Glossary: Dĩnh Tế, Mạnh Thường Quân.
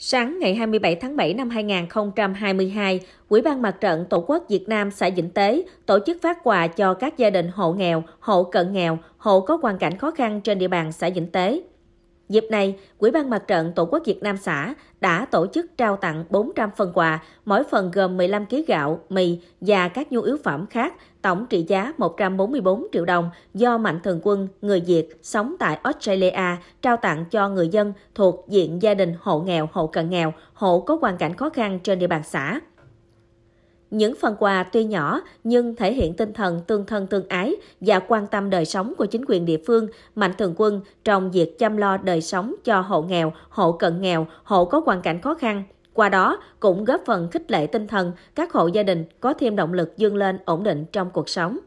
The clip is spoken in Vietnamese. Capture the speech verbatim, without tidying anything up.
Sáng ngày hai mươi bảy tháng bảy năm hai nghìn không trăm hai mươi hai, Ủy ban Mặt trận Tổ quốc Việt Nam xã Dĩnh Tế tổ chức phát quà cho các gia đình hộ nghèo, hộ cận nghèo, hộ có hoàn cảnh khó khăn trên địa bàn xã Dĩnh Tế. Dịp này, Ủy ban Mặt trận Tổ quốc Việt Nam xã đã tổ chức trao tặng bốn trăm phần quà, mỗi phần gồm mười lăm ký gạo, mì và các nhu yếu phẩm khác, tổng trị giá một trăm bốn mươi bốn triệu đồng do Mạnh Thường Quân, người Việt sống tại Australia, trao tặng cho người dân thuộc diện gia đình hộ nghèo, hộ cận nghèo, hộ có hoàn cảnh khó khăn trên địa bàn xã. Những phần quà tuy nhỏ nhưng thể hiện tinh thần tương thân tương ái và quan tâm đời sống của chính quyền địa phương, Mạnh Thường Quân trong việc chăm lo đời sống cho hộ nghèo, hộ cận nghèo, hộ có hoàn cảnh khó khăn. Qua đó cũng góp phần khích lệ tinh thần các hộ gia đình có thêm động lực vươn lên ổn định trong cuộc sống.